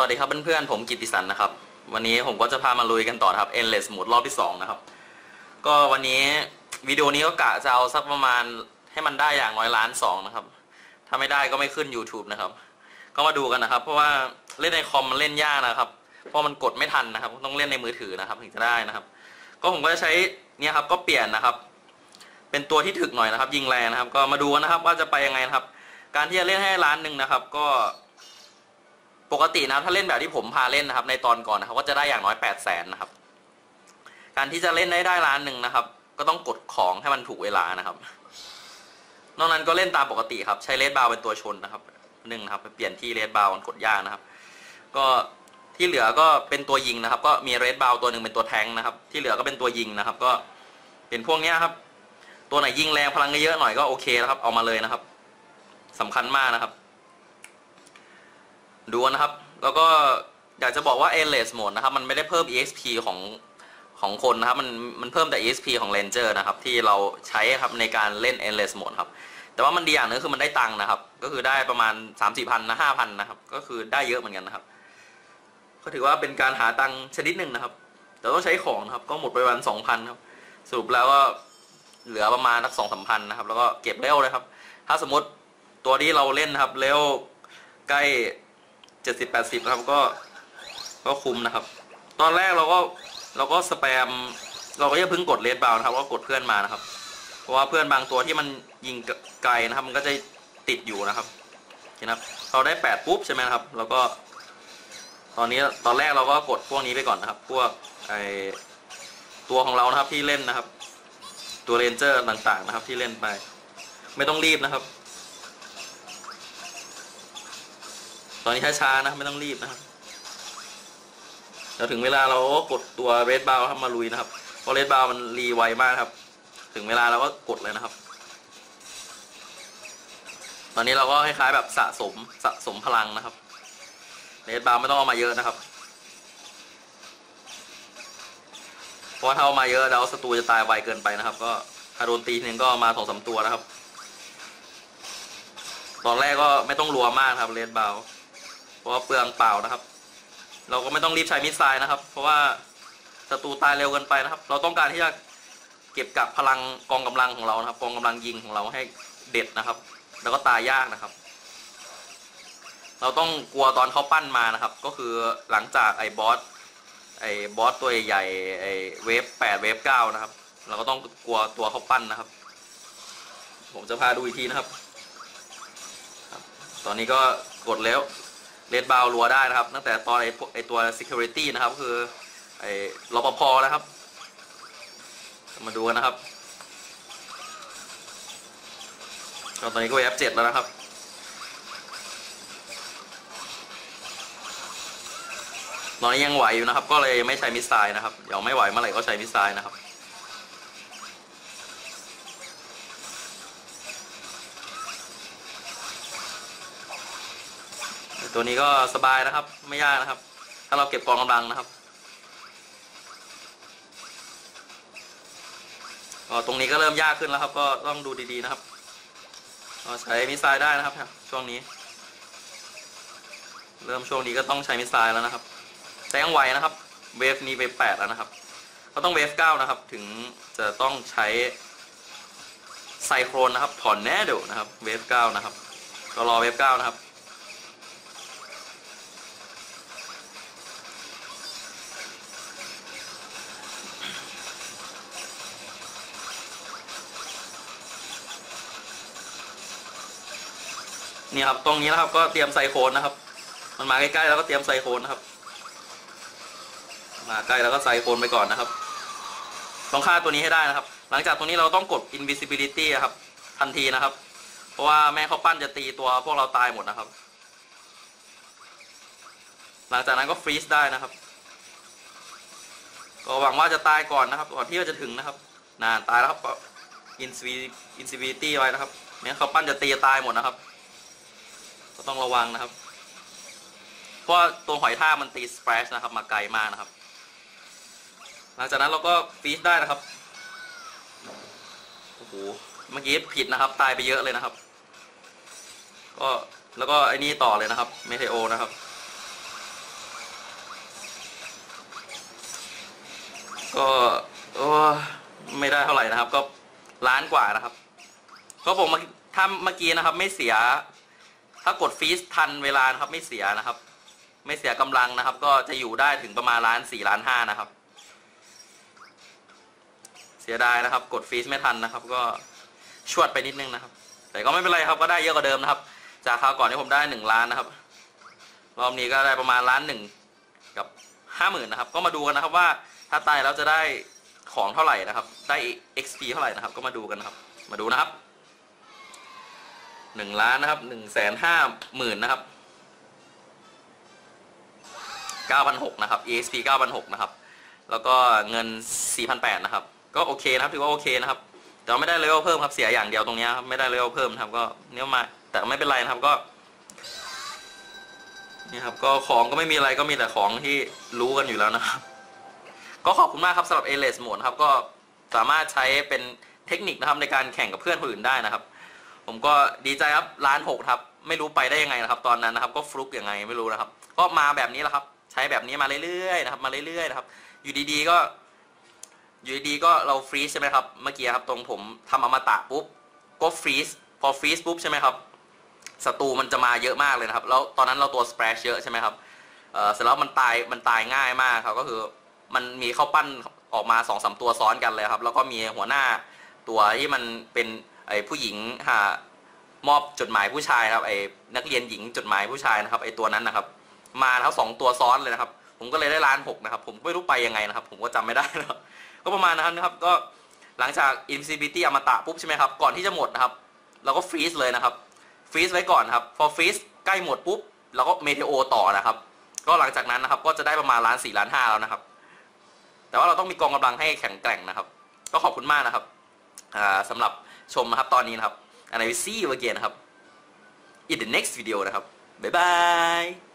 สวัสดีครับเพื่อนๆผมกิตติสันนะครับวันนี้ผมก็จะพามาลุยกันต่อครับ Endless Mode รอบที่2นะครับก็วันนี้วิดีโอนี้ก็กะจะเอาสักประมาณให้มันได้อย่างน้อย1.2 ล้านนะครับถ้าไม่ได้ก็ไม่ขึ้น YouTube นะครับก็มาดูกันนะครับเพราะว่าเล่นในคอมมันเล่นยากนะครับเพราะมันกดไม่ทันนะครับต้องเล่นในมือถือนะครับถึงจะได้นะครับก็ผมก็จะใช้เนี่ยครับก็เปลี่ยนนะครับเป็นตัวที่ถึกหน่อยนะครับยิงแรงนะครับก็มาดูกันนะครับว่าจะไปยังไงนะครับการที่จะเล่นให้1 ล้านนะครับก็ปกตินะถ้าเล่นแบบที่ผมพาเล่นนะครับในตอนก่อนนะครับก็จะได้อย่างน้อย800,000นะครับการที่จะเล่นได้1 ล้านนะครับก็ต้องกดของให้มันถูกเวลานะครับนอกนั้นก็เล่นตามปกติครับใช้เลดบาร์เป็นตัวชนนะครับนะครับไปเปลี่ยนที่เลดบาร์มันกดยากนะครับก็ที่เหลือก็เป็นตัวยิงนะครับก็มีเลดบาร์ตัวหนึ่งเป็นตัวแทงนะครับที่เหลือก็เป็นตัวยิงนะครับก็เป็นพวกนี้ครับตัวไหนยิงแรงพลังเยอะหน่อยก็โอเคแล้วครับเอามาเลยนะครับสำคัญมากนะครับดูนะครับแล้วก็อยากจะบอกว่า Endless Mode นะครับมันไม่ได้เพิ่ม EXP ของคนนะครับมันเพิ่มแต่ EXP ของ Ranger นะครับที่เราใช้ครับในการเล่น Endless Mode ครับแต่ว่ามันดีอย่างนึงคือมันได้ตังค์นะครับก็คือได้ประมาณ 3-4,000 นะ 5,000 นะครับก็คือได้เยอะเหมือนกันนะครับก็ถือว่าเป็นการหาตังค์ชนิดหนึ่งนะครับแต่ต้องใช้ของนะครับก็หมดไปวัน 2,000 ครับสรุปแล้วก็เหลือประมาณสัก 2-3,000 นะครับแล้วก็เก็บเร็วเลยครับถ้าสมมติตัวนี้เราเล่นนะครับเร็วใกล้70-80ครับก็คุมนะครับตอนแรกเราก็สแปมเราก็อย่าเพิ่งกดเลดบาวนะครับก็กดเพื่อนมานะครับเพราะว่าเพื่อนบางตัวที่มันยิงไกลนะครับมันก็จะติดอยู่นะครับนะครับเราได้8ปุ๊บใช่ไหมครับแล้วก็ตอนแรกเราก็กดพวกนี้ไปก่อนนะครับพวกไอตัวของเรานะครับที่เล่นนะครับตัวเรนเจอร์ต่างๆนะครับที่เล่นไปไม่ต้องรีบนะครับตอนนี้ช้าๆนะไม่ต้องรีบนะครับแล้วถึงเวลาเราก็กดตัวเรดบาร์มาลุยนะครับเพราะเรดบาร์มันรีไวมากครับถึงเวลาเราก็กดเลยนะครับตอนนี้เราก็คล้ายๆแบบสะสมพลังนะครับเรดบาร์ไม่ต้องเอามาเยอะนะครับเพราะถ้าเอามาเยอะแล้วศัตรูจะตายไวเกินไปนะครับก็ถ้าโดนตีนึงก็มา2-3ตัวนะครับตอนแรกก็ไม่ต้องรัวมากครับเรดบาร์เพราะเปลืองเปล่านะครับเราก็ไม่ต้องรีบใช้มิสไซล์นะครับเพราะว่าศัตรูตายเร็วเกินไปนะครับเราต้องการที่จะเก็บกักพลังกองกำลังของเรานะครับกองกำลังยิงของเราให้เด็ดนะครับแล้วก็ตายยากนะครับเราต้องกลัวตอนเขาปั้นมานะครับก็คือหลังจากไอ้บอสตัวใหญ่ไอ้เวฟ8เวฟ9นะครับเราก็ต้องกลัวตัวเขาปั้นนะครับผมจะพาดูอีกทีนะครับตอนนี้ก็กดแล้วเลดบาวรัวได้นะครับตั้งแต่ตอนไอตัว security นะครับคือไอรปภนะครับมาดูกันนะครับตอนนี้ก็แอป7แล้วนะครับตอนนี้ยังไหวอยู่นะครับก็เลยไม่ใช้มิสไซล์นะครับเดี๋ยวไม่ไหวเมื่อไหร่ก็ใช้มิสไซล์นะครับตัวนี้ก็สบายนะครับไม่ยากนะครับถ้าเราเก็บกองกำลังนะครับก็ตรงนี้ก็เริ่มยากขึ้นแล้วครับก็ต้องดูดีๆนะครับเราใช้มิสไซล์ได้นะครับช่วงนี้เริ่มช่วงนี้ก็ต้องใช้มิสไซล์แล้วนะครับแต่ยังไหวนะครับเวฟนี้ไป8แล้วนะครับก็ต้องเวฟ9นะครับถึงจะต้องใช้ไซโครนนะครับถอนแน่เดี๋ยวนะครับเวฟ9นะครับก็รอเวฟ9นะครับนี่ครับตรงนี้นะครับก็เตรียมไซโคลนนะครับมันมาใกล้ๆแล้วก็เตรียมไซโคลนนะครับมาใกล้แล้วก็ไซโคลนไปก่อนนะครับต้องฆ่าตัวนี้ให้ได้นะครับหลังจากตรงนี้เราต้องกด invisibility ครับทันทีนะครับเพราะว่าแม่เขาปั้นจะตีตัวพวกเราตายหมดนะครับหลังจากนั้นก็ฟรีซได้นะครับก็หวังว่าจะตายก่อนนะครับก่อนที่จะถึงนะครับนานตายแล้วครับ invisibility ไว้นะครับแม่เขาปั้นจะตีตายหมดนะครับก็ต้องระวังนะครับเพราะตัวหอยทากมันตีสเปรชนะครับมาไกลมากนะครับหลังจากนั้นเราก็ฟีดได้นะครับโอ้โหเมื่อกี้ผิดนะครับตายไปเยอะเลยนะครับก็แล้วก็ไอ้นี่ต่อเลยนะครับเมเทโอนะครับ ก็ไม่ได้เท่าไหร่นะครับก็ล้านกว่านะครับก็ผมถ้าเมื่อกี้นะครับไม่เสียถ้ากดฟีสทันเวลานะครับไม่เสียนะครับไม่เสียกำลังนะครับก็จะอยู่ได้ถึงประมาณล้าน 4 ล้าน 5นะครับเสียดายนะครับกดฟีสไม่ทันนะครับก็ชวดไปนิดนึงนะครับแต่ก็ไม่เป็นไรครับก็ได้เยอะกว่าเดิมนะครับจากคราวก่อนที่ผมได้1 ล้านนะครับรอบนี้ก็ได้ประมาณ1,100,000 กับ 50,000นะครับก็มาดูกันนะครับว่าถ้าตายแล้วจะได้ของเท่าไหร่นะครับได้ XP เท่าไหร่นะครับก็มาดูกันนะครับมาดูนะครับ1 ล้านนะครับ150,000นะครับ9,600นะครับ EXP 9,600นะครับแล้วก็เงิน 4,800นะครับก็โอเคนะครับถือว่าโอเคนะครับแต่ไม่ได้เลเวลเพิ่มครับเสียอย่างเดียวตรงนี้ครับไม่ได้เลเวลเพิ่มนะครับก็เนี่ยมาแต่ไม่เป็นไรนะครับก็นี่ครับก็ของก็ไม่มีอะไรก็มีแต่ของที่รู้กันอยู่แล้วนะครับก็ขอบคุณมากครับสำหรับ Airless Mode ครับก็สามารถใช้เป็นเทคนิคนะครับในการแข่งกับเพื่อนคนอื่นได้นะครับผมก็ดีใจครับล้าน 6ครับไม่รู้ไปได้ยังไงนะครับตอนนั้นนะครับก็ฟลุกยังไงไม่รู้นะครับก็มาแบบนี้แหละครับใช้แบบนี้มาเรื่อยๆนะครับมาเรื่อยๆนะครับอยู่ดีๆก็เราฟรีซใช่ไหมครับเมื่อกี้ครับตรงผมทำอมตะปุ๊บก็ฟรีซพอฟรีซปุ๊บใช่ไหมครับศัตรูมันจะมาเยอะมากเลยนะครับแล้วตอนนั้นเราตัวสเปรชเยอะใช่ไหมครับเสร็จแล้วมันตายง่ายมากครับก็คือมันมีเข้าปั้นออกมา 2-3 ตัวซ้อนกันเลยครับแล้วก็มีหัวหน้าตัวที่มันเป็นไอ้ผู้หญิงมอบจดหมายผู้ชายครับไอ้นักเรียนหญิงจดหมายผู้ชายนะครับไอ้ตัวนั้นนะครับมาแล้ว2 ตัวซ้อนเลยนะครับผมก็เลยได้ล้าน 6นะครับผมไม่รู้ไปยังไงนะครับผมก็จำไม่ได้แล้วก็ประมาณนะครับก็หลังจาก Invisibility อมตะปุ๊บใช่ไหมครับก่อนที่จะหมดนะครับเราก็ฟรีซเลยนะครับฟรีซไว้ก่อนครับพอฟรีซใกล้หมดปุ๊บเราก็เมเทโอต่อนะครับก็หลังจากนั้นนะครับก็จะได้ประมาณล้าน 4 ล้าน 5แล้วนะครับแต่ว่าเราต้องมีกองกำลังให้แข็งแกร่งนะครับก็ขอบคุณมากนะครับสำหรับชมนะครับตอนนี้นะครับ and I will see you again นะครับ in the next video นะครับบ๊ายบาย